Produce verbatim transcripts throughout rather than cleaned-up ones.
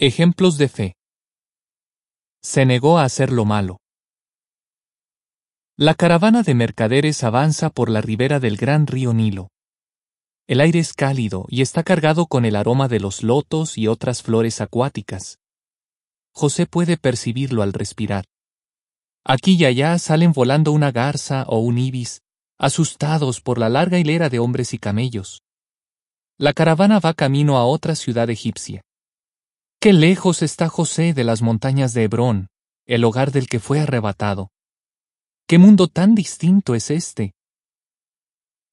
Ejemplos de fe. Se negó a hacer lo malo. La caravana de mercaderes avanza por la ribera del gran río Nilo. El aire es cálido y está cargado con el aroma de los lotos y otras flores acuáticas. José puede percibirlo al respirar. Aquí y allá salen volando una garza o un ibis, asustados por la larga hilera de hombres y camellos. La caravana va camino a otra ciudad egipcia. ¡Qué lejos está José de las montañas de Hebrón, el hogar del que fue arrebatado! ¡Qué mundo tan distinto es este!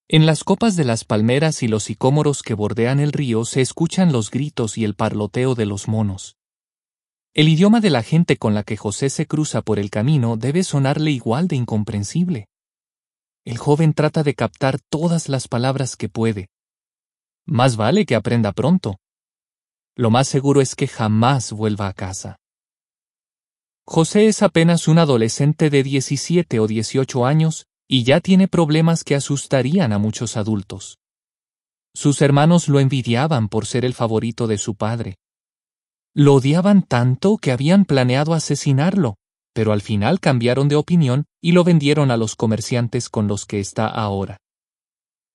En las copas de las palmeras y los sicómoros que bordean el río se escuchan los gritos y el parloteo de los monos. El idioma de la gente con la que José se cruza por el camino debe sonarle igual de incomprensible. El joven trata de captar todas las palabras que puede. Más vale que aprenda pronto. Lo más seguro es que jamás vuelva a casa. José es apenas un adolescente de diecisiete o dieciocho años y ya tiene problemas que asustarían a muchos adultos. Sus hermanos lo envidiaban por ser el favorito de su padre. Lo odiaban tanto que habían planeado asesinarlo, pero al final cambiaron de opinión y lo vendieron a los comerciantes con los que está ahora.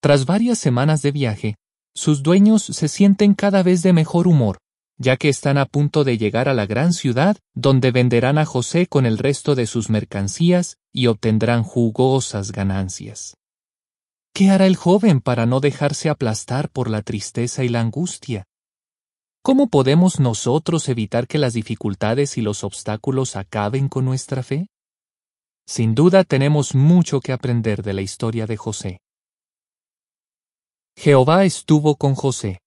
Tras varias semanas de viaje, sus dueños se sienten cada vez de mejor humor, ya que están a punto de llegar a la gran ciudad donde venderán a José con el resto de sus mercancías y obtendrán jugosas ganancias. ¿Qué hará el joven para no dejarse aplastar por la tristeza y la angustia? ¿Cómo podemos nosotros evitar que las dificultades y los obstáculos acaben con nuestra fe? Sin duda tenemos mucho que aprender de la historia de José. Jehová estuvo con José.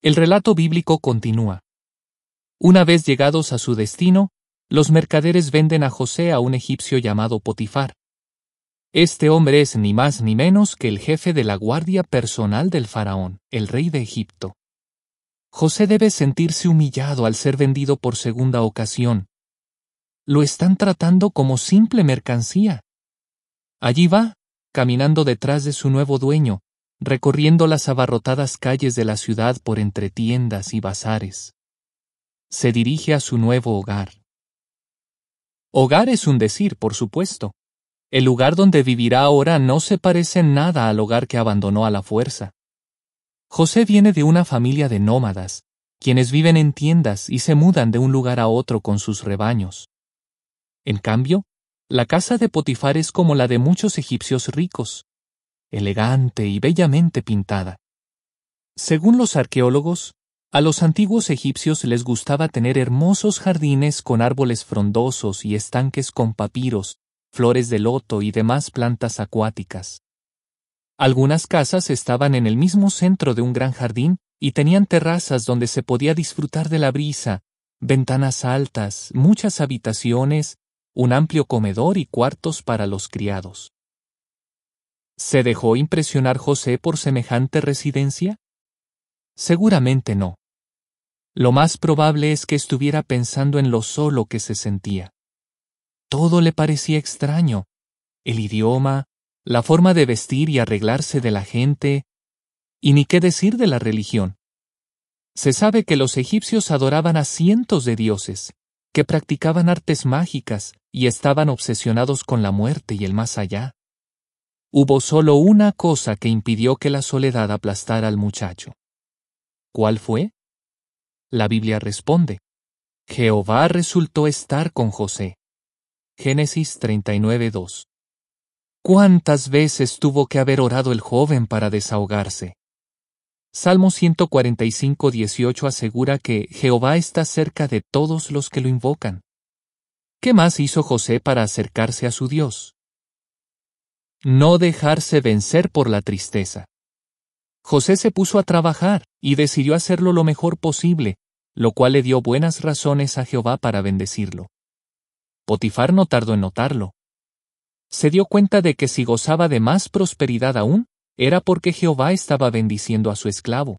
El relato bíblico continúa. Una vez llegados a su destino, los mercaderes venden a José a un egipcio llamado Potifar. Este hombre es ni más ni menos que el jefe de la guardia personal del faraón, el rey de Egipto. José debe sentirse humillado al ser vendido por segunda ocasión. Lo están tratando como simple mercancía. Allí va, caminando detrás de su nuevo dueño, recorriendo las abarrotadas calles de la ciudad por entre tiendas y bazares. Se dirige a su nuevo hogar. Hogar es un decir, por supuesto. El lugar donde vivirá ahora no se parece en nada al hogar que abandonó a la fuerza. José viene de una familia de nómadas, quienes viven en tiendas y se mudan de un lugar a otro con sus rebaños. En cambio, la casa de Potifar es como la de muchos egipcios ricos, elegante y bellamente pintada. Según los arqueólogos, a los antiguos egipcios les gustaba tener hermosos jardines con árboles frondosos y estanques con papiros, flores de loto y demás plantas acuáticas. Algunas casas estaban en el mismo centro de un gran jardín y tenían terrazas donde se podía disfrutar de la brisa, ventanas altas, muchas habitaciones, un amplio comedor y cuartos para los criados. ¿Se dejó impresionar José por semejante residencia? Seguramente no. Lo más probable es que estuviera pensando en lo solo que se sentía. Todo le parecía extraño. El idioma, la forma de vestir y arreglarse de la gente, y ni qué decir de la religión. Se sabe que los egipcios adoraban a cientos de dioses, que practicaban artes mágicas y estaban obsesionados con la muerte y el más allá. Hubo solo una cosa que impidió que la soledad aplastara al muchacho. ¿Cuál fue? La Biblia responde: Jehová resultó estar con José. Génesis treinta y nueve, dos. ¿Cuántas veces tuvo que haber orado el joven para desahogarse? Salmo ciento cuarenta y cinco, dieciocho asegura que Jehová está cerca de todos los que lo invocan. ¿Qué más hizo José para acercarse a su Dios? No dejarse vencer por la tristeza. José se puso a trabajar y decidió hacerlo lo mejor posible, lo cual le dio buenas razones a Jehová para bendecirlo. Potifar no tardó en notarlo. Se dio cuenta de que si gozaba de más prosperidad aún, era porque Jehová estaba bendiciendo a su esclavo.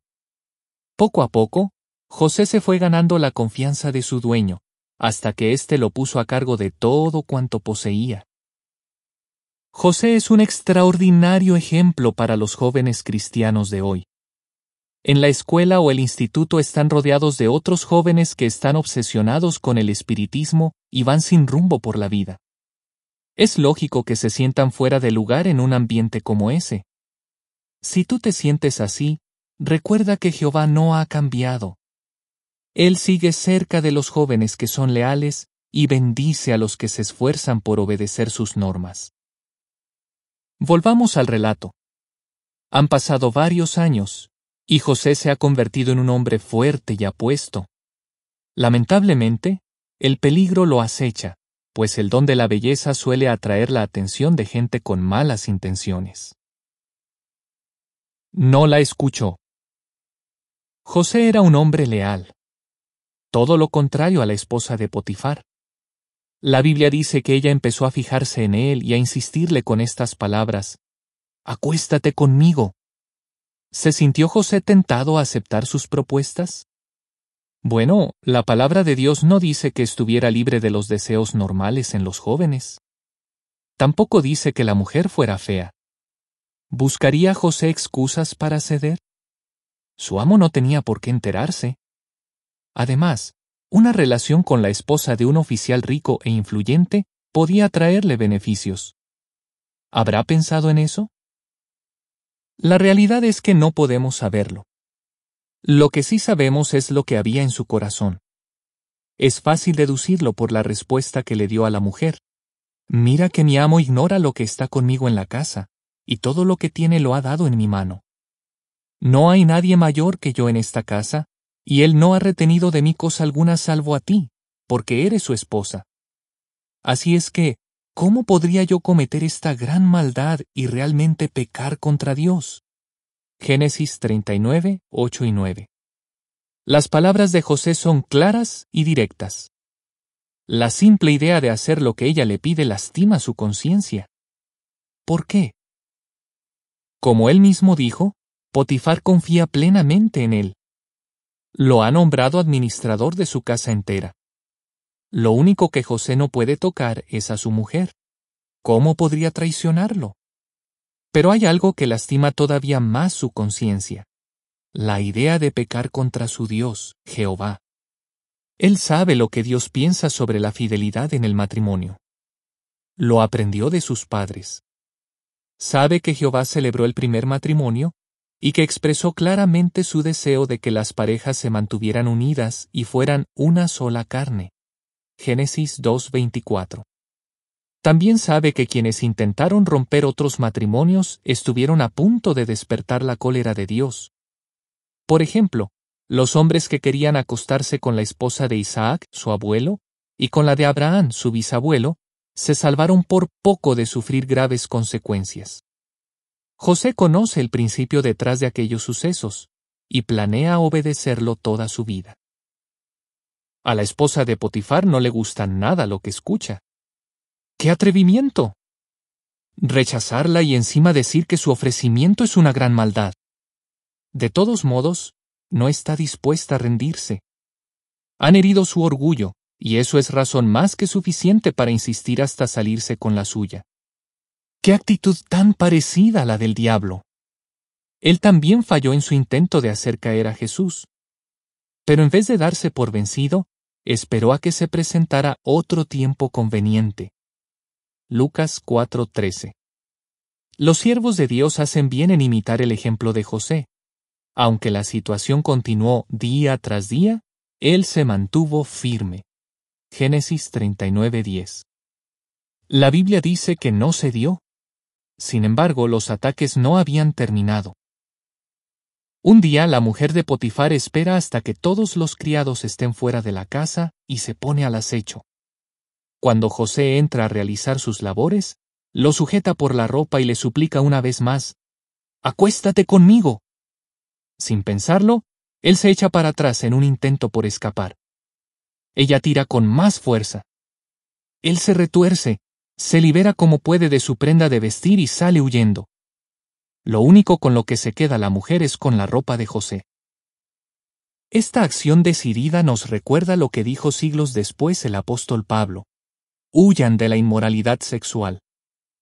Poco a poco, José se fue ganando la confianza de su dueño, hasta que éste lo puso a cargo de todo cuanto poseía. José es un extraordinario ejemplo para los jóvenes cristianos de hoy. en la escuela o el instituto están rodeados de otros jóvenes que están obsesionados con el espiritismo y van sin rumbo por la vida. Es lógico que se sientan fuera de lugar en un ambiente como ese. Si tú te sientes así, recuerda que Jehová no ha cambiado. Él sigue cerca de los jóvenes que son leales y bendice a los que se esfuerzan por obedecer sus normas. Volvamos al relato. Han pasado varios años, y José se ha convertido en un hombre fuerte y apuesto. Lamentablemente, el peligro lo acecha, pues el don de la belleza suele atraer la atención de gente con malas intenciones. No la escuchó. José era un hombre leal. Todo lo contrario a la esposa de Potifar. La Biblia dice que ella empezó a fijarse en él y a insistirle con estas palabras: «Acuéstate conmigo». ¿Se sintió José tentado a aceptar sus propuestas? Bueno, la palabra de Dios no dice que estuviera libre de los deseos normales en los jóvenes. Tampoco dice que la mujer fuera fea. ¿Buscaría José excusas para ceder? Su amo no tenía por qué enterarse. Además, una relación con la esposa de un oficial rico e influyente podía traerle beneficios. ¿Habrá pensado en eso? La realidad es que no podemos saberlo. Lo que sí sabemos es lo que había en su corazón. Es fácil deducirlo por la respuesta que le dio a la mujer. Mira que mi amo ignora lo que está conmigo en la casa, y todo lo que tiene lo ha dado en mi mano. No hay nadie mayor que yo en esta casa, y él no ha retenido de mí cosa alguna salvo a ti, porque eres su esposa. Así es que, ¿cómo podría yo cometer esta gran maldad y realmente pecar contra Dios? Génesis treinta y nueve, ocho y nueve. Las palabras de José son claras y directas. La simple idea de hacer lo que ella le pide lastima su conciencia. ¿Por qué? Como él mismo dijo, Potifar confía plenamente en él. Lo ha nombrado administrador de su casa entera. Lo único que José no puede tocar es a su mujer. ¿Cómo podría traicionarlo? Pero hay algo que lastima todavía más su conciencia. La idea de pecar contra su Dios, Jehová. Él sabe lo que Dios piensa sobre la fidelidad en el matrimonio. Lo aprendió de sus padres. Sabe que Jehová celebró el primer matrimonio y que expresó claramente su deseo de que las parejas se mantuvieran unidas y fueran una sola carne. Génesis dos, veinticuatro. También sabe que quienes intentaron romper otros matrimonios estuvieron a punto de despertar la cólera de Dios. Por ejemplo, los hombres que querían acostarse con la esposa de Isaac, su abuelo, y con la de Abraham, su bisabuelo, se salvaron por poco de sufrir graves consecuencias. José conoce el principio detrás de aquellos sucesos, y planea obedecerlo toda su vida. A la esposa de Potifar no le gusta nada lo que escucha. ¡Qué atrevimiento! Rechazarla y encima decir que su ofrecimiento es una gran maldad. De todos modos, no está dispuesta a rendirse. Han herido su orgullo, y eso es razón más que suficiente para insistir hasta salirse con la suya. ¡Qué actitud tan parecida a la del diablo! Él también falló en su intento de hacer caer a Jesús. Pero en vez de darse por vencido, esperó a que se presentara otro tiempo conveniente. Lucas cuatro, trece. Los siervos de Dios hacen bien en imitar el ejemplo de José. Aunque la situación continuó día tras día, él se mantuvo firme. Génesis treinta y nueve, diez. La Biblia dice que no cedió. Sin embargo, los ataques no habían terminado. Un día la mujer de Potifar espera hasta que todos los criados estén fuera de la casa y se pone al acecho. Cuando José entra a realizar sus labores, lo sujeta por la ropa y le suplica una vez más: «Acuéstate conmigo». Sin pensarlo, él se echa para atrás en un intento por escapar. Ella tira con más fuerza. Él se retuerce, se libera como puede de su prenda de vestir y sale huyendo. Lo único con lo que se queda la mujer es con la ropa de José. Esta acción decidida nos recuerda lo que dijo siglos después el apóstol Pablo: «Huyan de la inmoralidad sexual».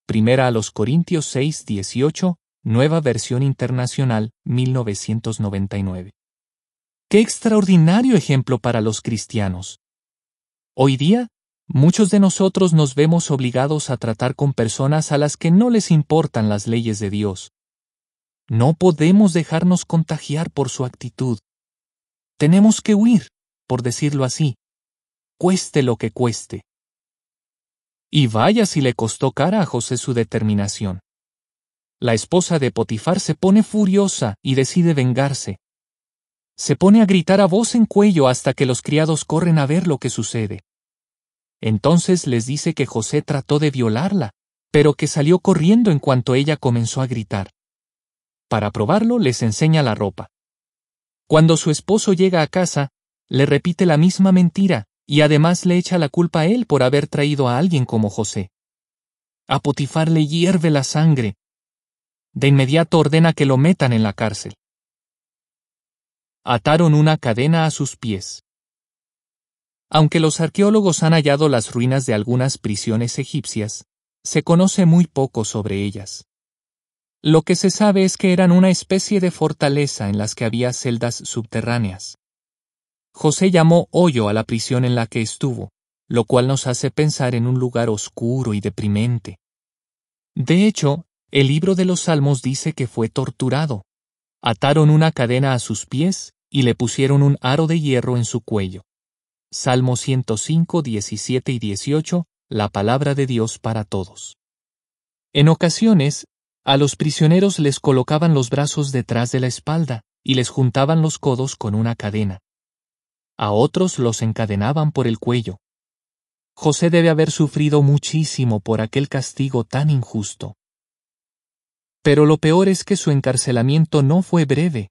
Primera a los Corintios seis, dieciocho Nueva Versión Internacional, mil novecientos noventa y nueve. ¡Qué extraordinario ejemplo para los cristianos! Hoy día, muchos de nosotros nos vemos obligados a tratar con personas a las que no les importan las leyes de Dios. No podemos dejarnos contagiar por su actitud. Tenemos que huir, por decirlo así, cueste lo que cueste. Y vaya si le costó cara a José su determinación. La esposa de Potifar se pone furiosa y decide vengarse. Se pone a gritar a voz en cuello hasta que los criados corren a ver lo que sucede. Entonces les dice que José trató de violarla, pero que salió corriendo en cuanto ella comenzó a gritar. Para probarlo, les enseña la ropa. Cuando su esposo llega a casa, le repite la misma mentira y además le echa la culpa a él por haber traído a alguien como José. A Potifar le hierve la sangre. De inmediato ordena que lo metan en la cárcel. Ataron una cadena a sus pies. Aunque los arqueólogos han hallado las ruinas de algunas prisiones egipcias, se conoce muy poco sobre ellas. Lo que se sabe es que eran una especie de fortaleza en las que había celdas subterráneas. José llamó hoyo a la prisión en la que estuvo, lo cual nos hace pensar en un lugar oscuro y deprimente. De hecho, el libro de los Salmos dice que fue torturado. Ataron una cadena a sus pies y le pusieron un aro de hierro en su cuello. Salmo ciento cinco, diecisiete y dieciocho, la palabra de Dios para todos. En ocasiones, a los prisioneros les colocaban los brazos detrás de la espalda y les juntaban los codos con una cadena. A otros los encadenaban por el cuello. José debe haber sufrido muchísimo por aquel castigo tan injusto. Pero lo peor es que su encarcelamiento no fue breve.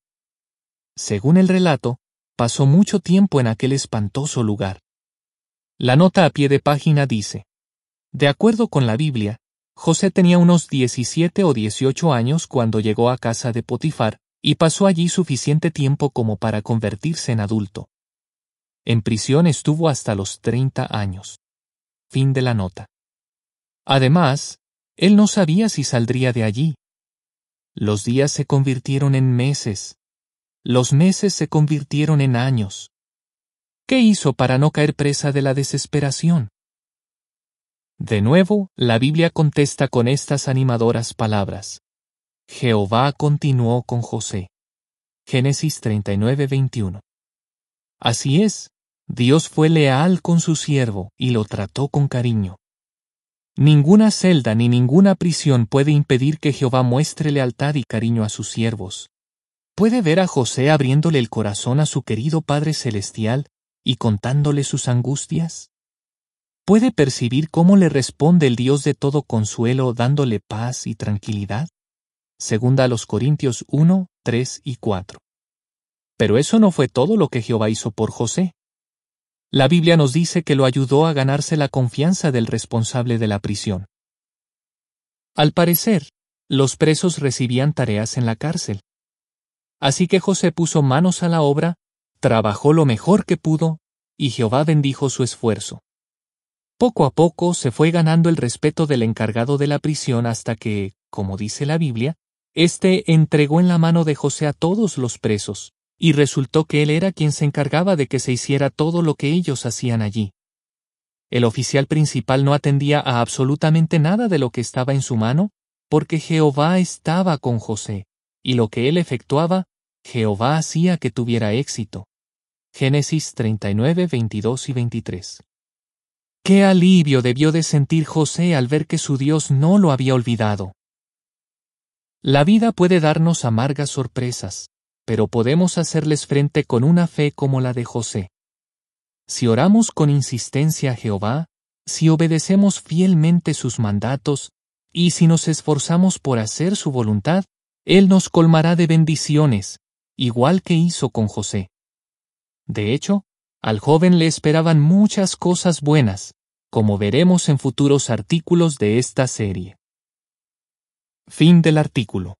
Según el relato, pasó mucho tiempo en aquel espantoso lugar. La nota a pie de página dice: de acuerdo con la Biblia, José tenía unos diecisiete o dieciocho años cuando llegó a casa de Potifar y pasó allí suficiente tiempo como para convertirse en adulto. En prisión estuvo hasta los treinta años. Fin de la nota. Además, él no sabía si saldría de allí. Los días se convirtieron en meses. Los meses se convirtieron en años. ¿Qué hizo para no caer presa de la desesperación? De nuevo, la Biblia contesta con estas animadoras palabras. Jehová continuó con José. Génesis treinta y nueve, veintiuno. Así es, Dios fue leal con su siervo y lo trató con cariño. Ninguna celda ni ninguna prisión puede impedir que Jehová muestre lealtad y cariño a sus siervos. Puede ver a José abriéndole el corazón a su querido Padre Celestial y contándole sus angustias. Puede percibir cómo le responde el Dios de todo consuelo dándole paz y tranquilidad. Segunda a los Corintios uno, tres y cuatro. Pero eso no fue todo lo que Jehová hizo por José. La Biblia nos dice que lo ayudó a ganarse la confianza del responsable de la prisión. Al parecer, los presos recibían tareas en la cárcel. Así que José puso manos a la obra, trabajó lo mejor que pudo, y Jehová bendijo su esfuerzo. Poco a poco se fue ganando el respeto del encargado de la prisión hasta que, como dice la Biblia, éste entregó en la mano de José a todos los presos. Y resultó que él era quien se encargaba de que se hiciera todo lo que ellos hacían allí. El oficial principal no atendía a absolutamente nada de lo que estaba en su mano, porque Jehová estaba con José, y lo que él efectuaba, Jehová hacía que tuviera éxito. Génesis treinta y nueve, veintidós y veintitrés. ¡Qué alivio debió de sentir José al ver que su Dios no lo había olvidado! La vida puede darnos amargas sorpresas, pero podemos hacerles frente con una fe como la de José. Si oramos con insistencia a Jehová, si obedecemos fielmente sus mandatos, y si nos esforzamos por hacer su voluntad, Él nos colmará de bendiciones, igual que hizo con José. De hecho, al joven le esperaban muchas cosas buenas, como veremos en futuros artículos de esta serie. Fin del artículo.